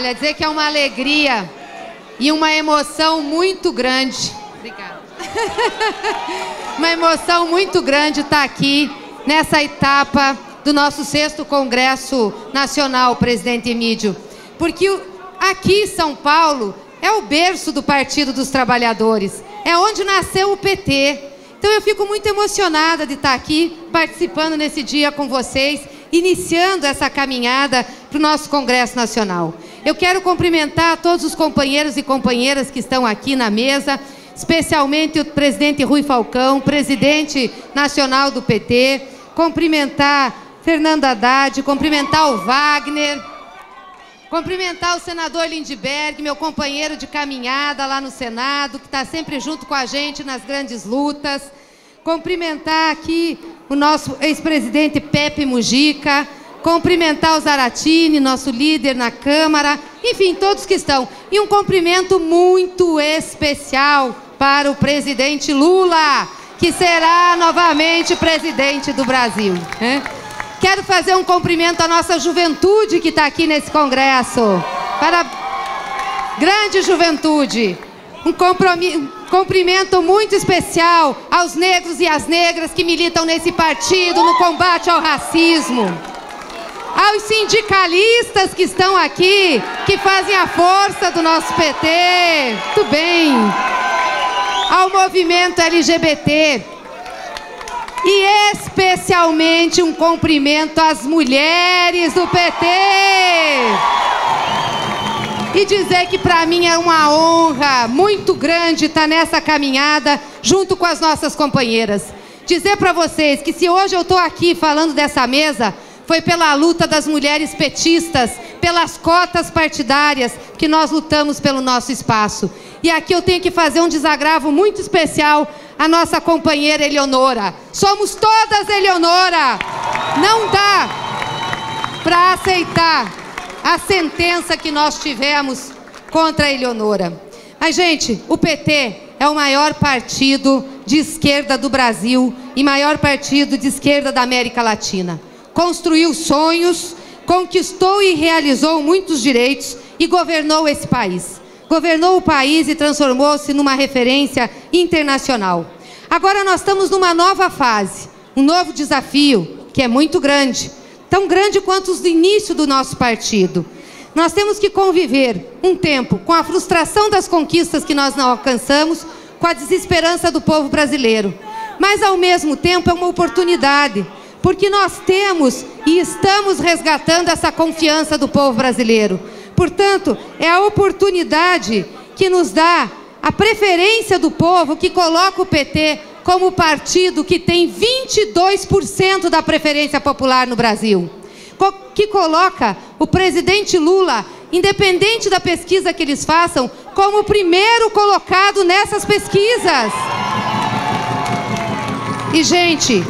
Olha, dizer que é uma alegria e uma emoção muito grande. Obrigada. Uma emoção muito grande estar aqui nessa etapa do nosso 6º Congresso Nacional, presidente Emídio. Porque aqui em São Paulo é o berço do Partido dos Trabalhadores. É onde nasceu o PT. Então eu fico muito emocionada de estar aqui participando nesse dia com vocês, iniciando essa caminhada para o nosso Congresso Nacional. Eu quero cumprimentar todos os companheiros e companheiras que estão aqui na mesa, especialmente o presidente Rui Falcão, presidente nacional do PT, cumprimentar Fernando Haddad, cumprimentar o Wagner, cumprimentar o senador Lindberg, meu companheiro de caminhada lá no Senado, que está sempre junto com a gente nas grandes lutas, cumprimentar aqui o nosso ex-presidente Pepe Mujica, cumprimentar o Zaratini, nosso líder na Câmara, enfim, todos que estão. E um cumprimento muito especial para o presidente Lula, que será novamente presidente do Brasil. Quero fazer um cumprimento à nossa juventude que está aqui nesse congresso, para a grande juventude. Cumprimento muito especial aos negros e às negras que militam nesse partido no combate ao racismo. Aos sindicalistas que estão aqui, que fazem a força do nosso PT. Muito bem. Ao movimento LGBT. E especialmente um cumprimento às mulheres do PT. E dizer que para mim é uma honra muito grande estar nessa caminhada junto com as nossas companheiras. Dizer para vocês que se hoje eu estou aqui falando dessa mesa, foi pela luta das mulheres petistas, pelas cotas partidárias que nós lutamos pelo nosso espaço. E aqui eu tenho que fazer um desagravo muito especial à nossa companheira Eleonora. Somos todas Eleonora! Não dá para aceitar a sentença que nós tivemos contra a Eleonora. Mas, gente, o PT é o maior partido de esquerda do Brasil e maior partido de esquerda da América Latina. Construiu sonhos, conquistou e realizou muitos direitos e governou esse país. Governou o país e transformou-se numa referência internacional. Agora nós estamos numa nova fase, um novo desafio que é muito grande. Tão grande quanto os do início do nosso partido. Nós temos que conviver um tempo com a frustração das conquistas que nós não alcançamos, com a desesperança do povo brasileiro. Mas, ao mesmo tempo, é uma oportunidade, porque nós temos e estamos resgatando essa confiança do povo brasileiro. Portanto, é a oportunidade que nos dá a preferência do povo que coloca o PT como partido que tem 22% da preferência popular no Brasil, que coloca o presidente Lula, independente da pesquisa que eles façam, como o primeiro colocado nessas pesquisas. E, gente,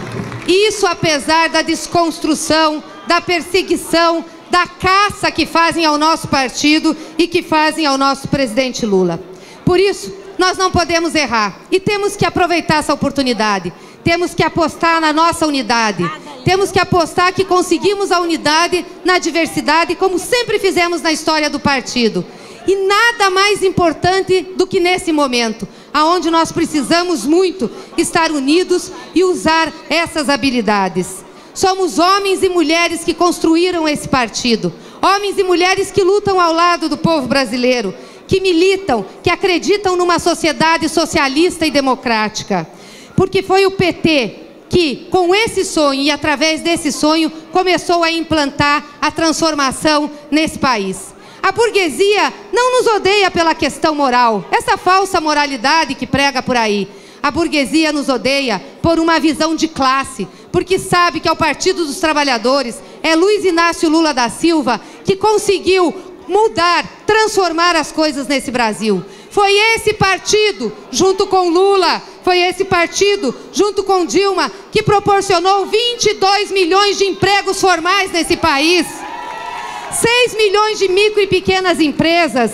isso apesar da desconstrução, da perseguição, da caça que fazem ao nosso partido e que fazem ao nosso presidente Lula. Por isso, nós não podemos errar e temos que aproveitar essa oportunidade. Temos que apostar na nossa unidade. Temos que apostar que conseguimos a unidade na diversidade, como sempre fizemos na história do partido. E nada mais importante do que nesse momento, aonde nós precisamos muito estar unidos e usar essas habilidades. Somos homens e mulheres que construíram esse partido. Homens e mulheres que lutam ao lado do povo brasileiro, que militam, que acreditam numa sociedade socialista e democrática. Porque foi o PT que, com esse sonho e através desse sonho, começou a implantar a transformação nesse país. A burguesia não nos odeia pela questão moral, essa falsa moralidade que prega por aí. A burguesia nos odeia por uma visão de classe, porque sabe que é o Partido dos Trabalhadores, é Luiz Inácio Lula da Silva que conseguiu mudar, transformar as coisas nesse Brasil. Foi esse partido, junto com Lula, foi esse partido, junto com Dilma, que proporcionou 22 milhões de empregos formais nesse país, 6 milhões de micro e pequenas empresas,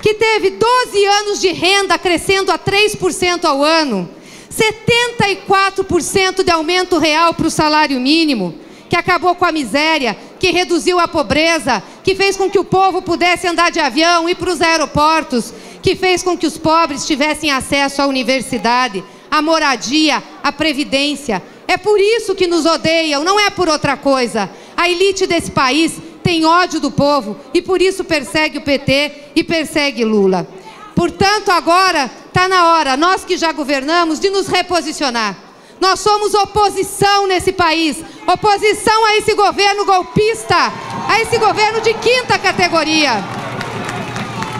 que teve 12 anos de renda crescendo a 3% ao ano, 74% de aumento real para o salário mínimo, que acabou com a miséria, que reduziu a pobreza, que fez com que o povo pudesse andar de avião, ir para os aeroportos, que fez com que os pobres tivessem acesso à universidade, à moradia, à previdência. É por isso que nos odeiam, não é por outra coisa. A elite desse país tem ódio do povo e por isso persegue o PT e persegue Lula. Portanto, agora está na hora, nós que já governamos, de nos reposicionar. Nós somos oposição nesse país, oposição a esse governo golpista, a esse governo de quinta categoria.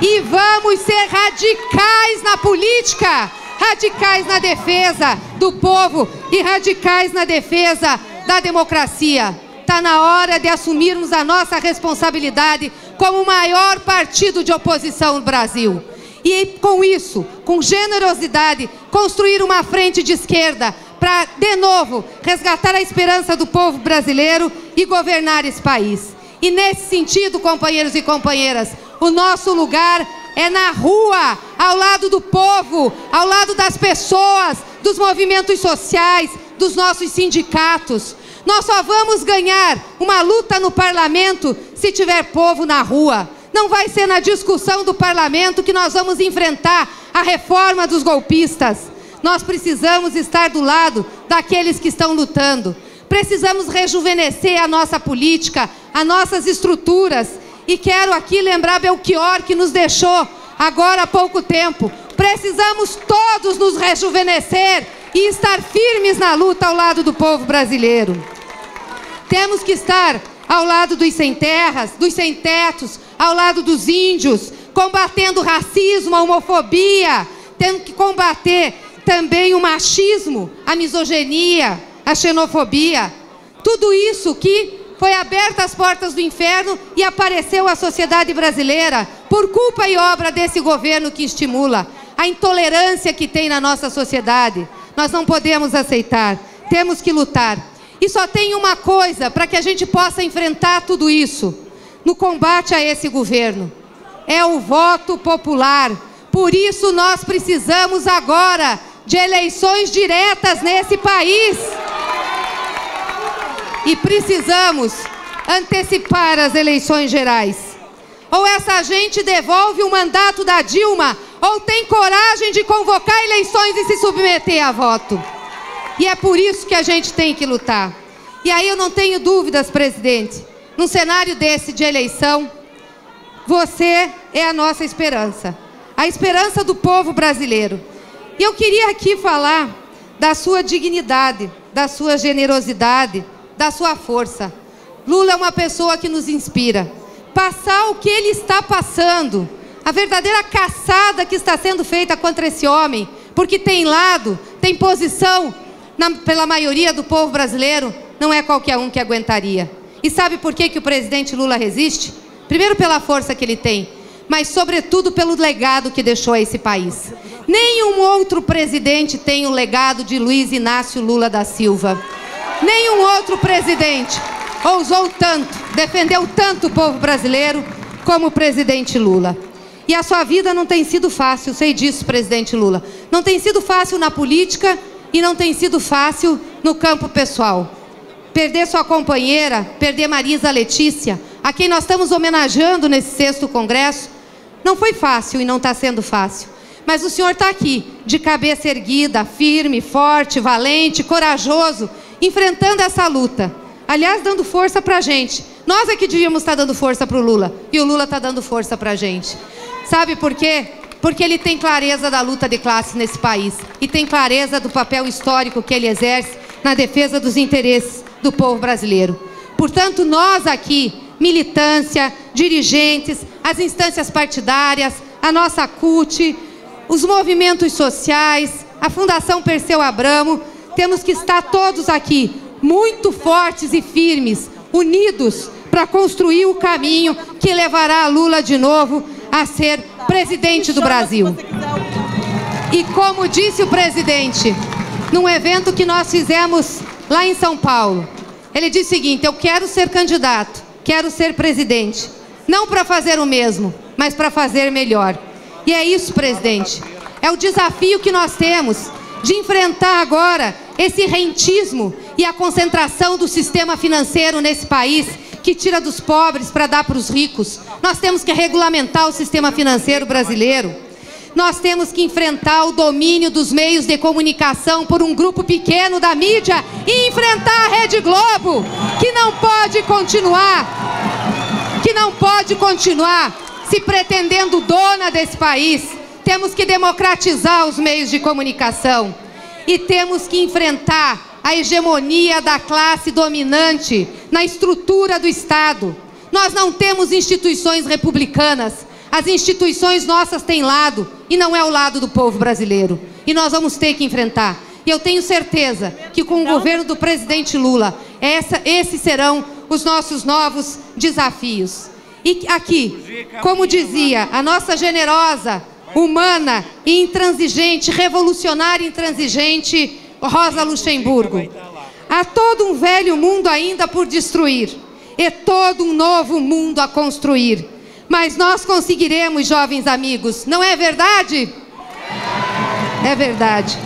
E vamos ser radicais na política, radicais na defesa do povo e radicais na defesa da democracia. Está na hora de assumirmos a nossa responsabilidade como o maior partido de oposição no Brasil. E com isso, com generosidade, construir uma frente de esquerda para, de novo, resgatar a esperança do povo brasileiro e governar esse país. E nesse sentido, companheiros e companheiras, o nosso lugar é na rua, ao lado do povo, ao lado das pessoas, dos movimentos sociais, dos nossos sindicatos. Nós só vamos ganhar uma luta no parlamento se tiver povo na rua. Não vai ser na discussão do parlamento que nós vamos enfrentar a reforma dos golpistas. Nós precisamos estar do lado daqueles que estão lutando. Precisamos rejuvenescer a nossa política, as nossas estruturas. E quero aqui lembrar Belchior, que nos deixou agora há pouco tempo. Precisamos todos nos rejuvenescer e estar firmes na luta ao lado do povo brasileiro. Temos que estar ao lado dos sem terras, dos sem tetos, ao lado dos índios, combatendo o racismo, a homofobia. Temos que combater também o machismo, a misoginia, a xenofobia. Tudo isso que foi aberto às portas do inferno e apareceu à sociedade brasileira por culpa e obra desse governo que estimula a intolerância que tem na nossa sociedade. Nós não podemos aceitar, temos que lutar. E só tem uma coisa para que a gente possa enfrentar tudo isso no combate a esse governo: é o voto popular. Por isso nós precisamos agora de eleições diretas nesse país. E precisamos antecipar as eleições gerais. Ou essa gente devolve o mandato da Dilma, ou tem coragem de convocar eleições e se submeter a voto. E é por isso que a gente tem que lutar. E aí eu não tenho dúvidas, presidente, num cenário desse de eleição, você é a nossa esperança. A esperança do povo brasileiro. E eu queria aqui falar da sua dignidade, da sua generosidade, da sua força. Lula é uma pessoa que nos inspira. Passar o que ele está passando, a verdadeira caçada que está sendo feita contra esse homem, porque tem lado, tem posição pela maioria do povo brasileiro, não é qualquer um que aguentaria. E sabe por que o presidente Lula resiste? Primeiro pela força que ele tem, mas sobretudo pelo legado que deixou a esse país. Nenhum outro presidente tem o legado de Luiz Inácio Lula da Silva. Nenhum outro presidente ousou tanto, defendeu tanto o povo brasileiro como o presidente Lula. E a sua vida não tem sido fácil, sei disso, presidente Lula. Não tem sido fácil na política e não tem sido fácil no campo pessoal. Perder sua companheira, perder Marisa Letícia, a quem nós estamos homenageando nesse 6º Congresso, não foi fácil e não está sendo fácil. Mas o senhor está aqui, de cabeça erguida, firme, forte, valente, corajoso, enfrentando essa luta. Aliás, dando força para a gente. Nós é que devíamos estar dando força para o Lula. E o Lula está dando força para a gente. Sabe por quê? Porque ele tem clareza da luta de classe nesse país. E tem clareza do papel histórico que ele exerce na defesa dos interesses do povo brasileiro. Portanto, nós aqui, militância, dirigentes, as instâncias partidárias, a nossa CUT, os movimentos sociais, a Fundação Perseu Abramo, temos que estar todos aqui, muito fortes e firmes, unidos, para construir o caminho que levará a Lula de novo a ser presidente do Brasil. E como disse o presidente, num evento que nós fizemos lá em São Paulo, ele disse o seguinte: eu quero ser candidato, quero ser presidente, não para fazer o mesmo, mas para fazer melhor. E é isso, presidente, é o desafio que nós temos de enfrentar agora esse rentismo e a concentração do sistema financeiro nesse país que tira dos pobres para dar para os ricos. Nós temos que regulamentar o sistema financeiro brasileiro. Nós temos que enfrentar o domínio dos meios de comunicação por um grupo pequeno da mídia e enfrentar a Rede Globo, que não pode continuar se pretendendo dona desse país. Temos que democratizar os meios de comunicação e temos que enfrentar a hegemonia da classe dominante na estrutura do Estado. Nós não temos instituições republicanas. As instituições nossas têm lado, e não é o lado do povo brasileiro. E nós vamos ter que enfrentar. E eu tenho certeza que com o governo do presidente Lula, esses serão os nossos novos desafios. E aqui, como dizia a nossa generosa, humana e intransigente, revolucionária e intransigente, Rosa Luxemburgo: há todo um velho mundo ainda por destruir e todo um novo mundo a construir, mas nós conseguiremos, jovens amigos, não é verdade? É verdade.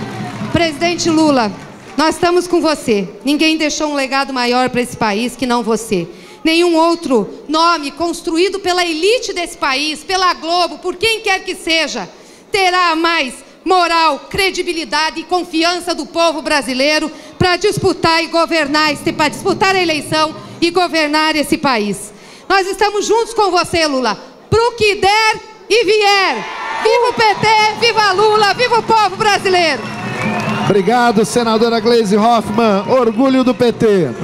Presidente Lula, nós estamos com você. Ninguém deixou um legado maior para esse país que não você. Nenhum outro nome construído pela elite desse país, pela Globo, por quem quer que seja, terá mais moral, credibilidade e confiança do povo brasileiro para disputar e governar, para disputar a eleição e governar esse país. Nós estamos juntos com você, Lula, pro que der e vier. Viva o PT, viva Lula, viva o povo brasileiro. Obrigado, senadora Gleisi Hoffmann. Orgulho do PT.